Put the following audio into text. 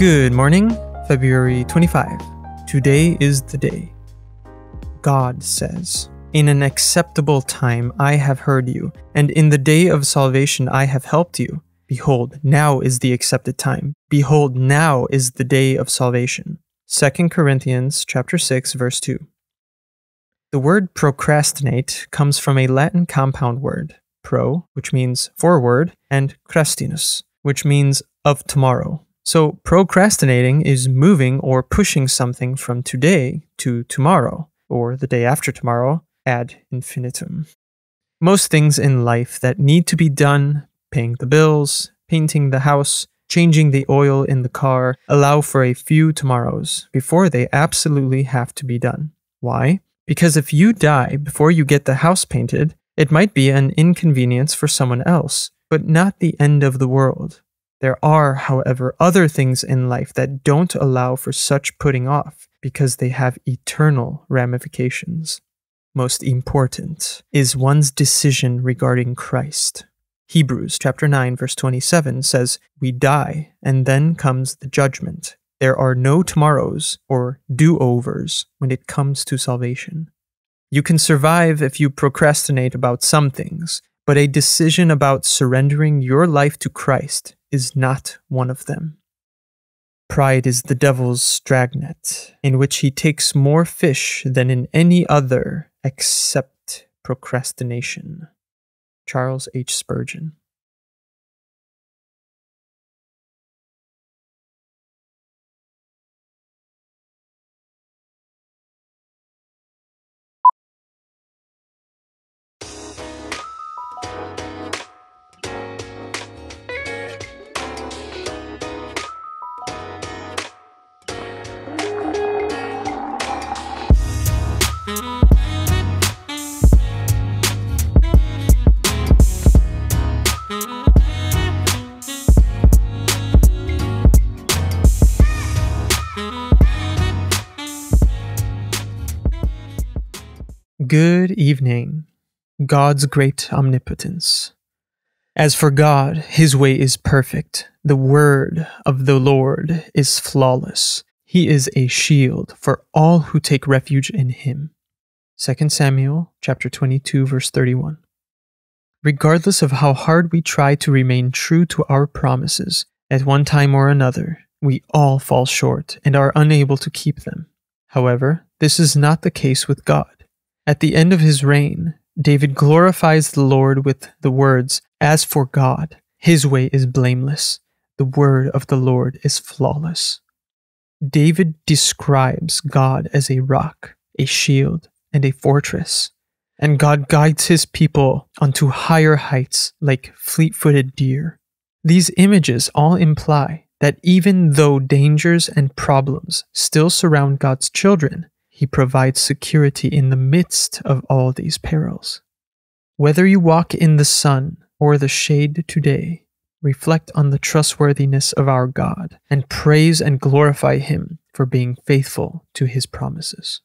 Good morning, February 25. Today is the day. God says, "In an acceptable time I have heard you, and in the day of salvation I have helped you. Behold, now is the accepted time. Behold, now is the day of salvation." 2 Corinthians chapter 6, verse 2. The word procrastinate comes from a Latin compound word, pro, which means forward, and crastinus, which means of tomorrow. So procrastinating is moving or pushing something from today to tomorrow, or the day after tomorrow, ad infinitum. Most things in life that need to be done, paying the bills, painting the house, changing the oil in the car, allow for a few tomorrows before they absolutely have to be done. Why? Because if you die before you get the house painted, it might be an inconvenience for someone else, but not the end of the world. There are, however, other things in life that don't allow for such putting off because they have eternal ramifications. Most important is one's decision regarding Christ. Hebrews chapter 9, verse 27 says, "We die, and then comes the judgment. There are no tomorrows or do-overs when it comes to salvation." You can survive if you procrastinate about some things, but a decision about surrendering your life to Christ is not one of them. Pride is the devil's dragnet, in which he takes more fish than in any other except procrastination. Charles H. Spurgeon. Good evening. God's great omnipotence. As for God, his way is perfect. The word of the Lord is flawless. He is a shield for all who take refuge in him. 2 Samuel chapter 22, verse 31. Regardless of how hard we try to remain true to our promises, at one time or another, we all fall short and are unable to keep them. However, this is not the case with God. At the end of his reign, David glorifies the Lord with the words, "As for God, his way is blameless. The word of the Lord is flawless." David describes God as a rock, a shield, and a fortress. And God guides his people onto higher heights like fleet-footed deer. These images all imply that even though dangers and problems still surround God's children, he provides security in the midst of all these perils. Whether you walk in the sun or the shade today, reflect on the trustworthiness of our God and praise and glorify him for being faithful to his promises.